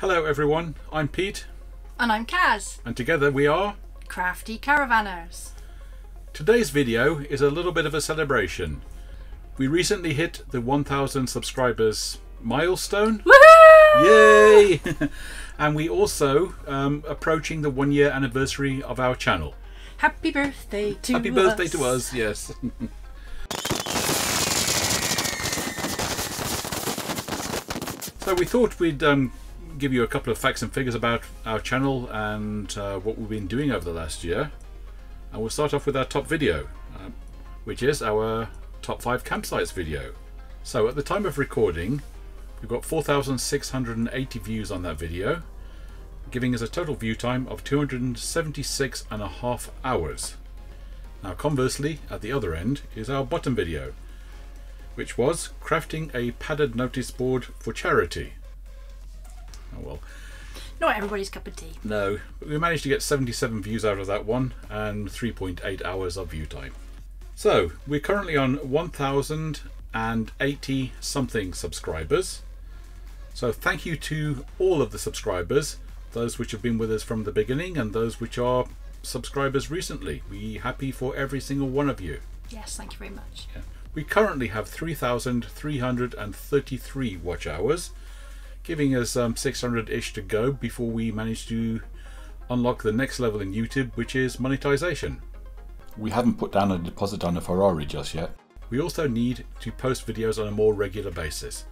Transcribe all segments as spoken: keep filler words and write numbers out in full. Hello everyone, I'm Pete. And I'm Kaz. And together we are Crafty Caravanners. Today's video is a little bit of a celebration. We recently hit the one thousand subscribers milestone. Woohoo! Yay! And we also um, approaching the one year anniversary of our channel. Happy birthday to us. Happy birthday to us, yes. So we thought we'd um, give you a couple of facts and figures about our channel and uh, what we've been doing over the last year. And we'll start off with our top video, uh, which is our top five campsites video. So at the time of recording, we've got four thousand six hundred eighty views on that video, giving us a total view time of two hundred seventy-six and a half hours. Now conversely, at the other end is our bottom video, which was crafting a padded notice board for charity. Oh well. Not everybody's cup of tea. No, but we managed to get seventy-seven views out of that one and three point eight hours of view time. So we're currently on one thousand eighty something subscribers. So thank you to all of the subscribers, those which have been with us from the beginning and those which are subscribers recently. We're happy for every single one of you. Yes, thank you very much. Yeah. We currently have three thousand three hundred thirty-three watch hours, giving us um, six hundred-ish to go before we manage to unlock the next level in YouTube, which is monetization. We haven't put down a deposit on a Ferrari just yet. We also need to post videos on a more regular basis.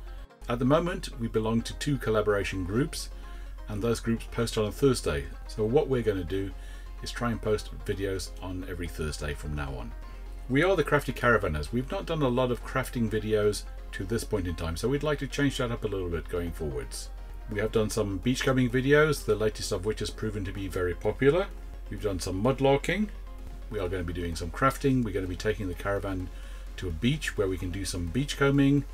At the moment, we belong to two collaboration groups, and those groups post on a Thursday. So what we're going to do is try and post videos on every Thursday from now on. We are the Crafty Caravanners. We've not done a lot of crafting videos to this point in time, so we'd like to change that up a little bit going forwards. We have done some beachcombing videos, the latest of which has proven to be very popular. We've done some mudlarking. We are going to be doing some crafting. We're going to be taking the caravan to a beach where we can do some beachcombing.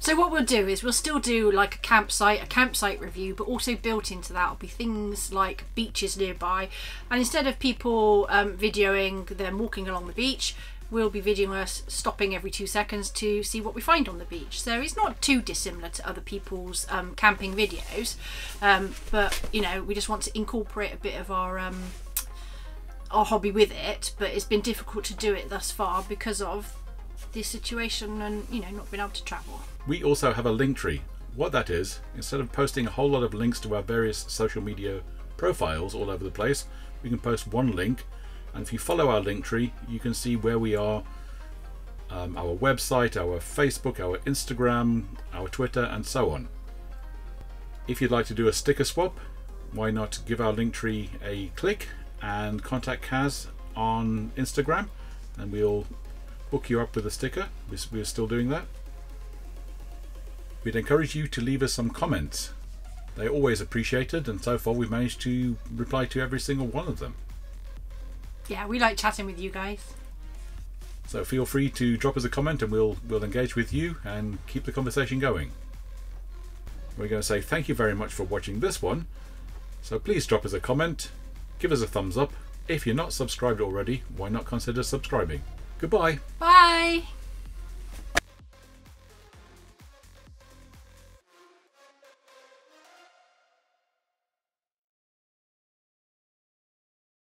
So what we'll do is we'll still do like a campsite, a campsite review, but also built into that will be things like beaches nearby. And instead of people um, videoing them walking along the beach, we'll be videoing us stopping every two seconds to see what we find on the beach. So it's not too dissimilar to other people's um, camping videos, um, but you know, we just want to incorporate a bit of our um, our hobby with it. But it's been difficult to do it thus far because of this situation and, you know, not being able to travel. We also have a link tree. What that is, instead of posting a whole lot of links to our various social media profiles all over the place, we can post one link, and if you follow our link tree, you can see where we are, um, our website, our Facebook, our Instagram, our Twitter, and so on. If you'd like to do a sticker swap, why not give our link tree a click and contact Kaz on Instagram, and we'll book you up with a sticker. We're still doing that. We'd encourage you to leave us some comments. They're always appreciated, and so far we've managed to reply to every single one of them. Yeah, we like chatting with you guys. So feel free to drop us a comment and we'll we'll engage with you and keep the conversation going. We're going to say thank you very much for watching this one. So please drop us a comment, give us a thumbs up. If you're not subscribed already, why not consider subscribing? Goodbye. Bye.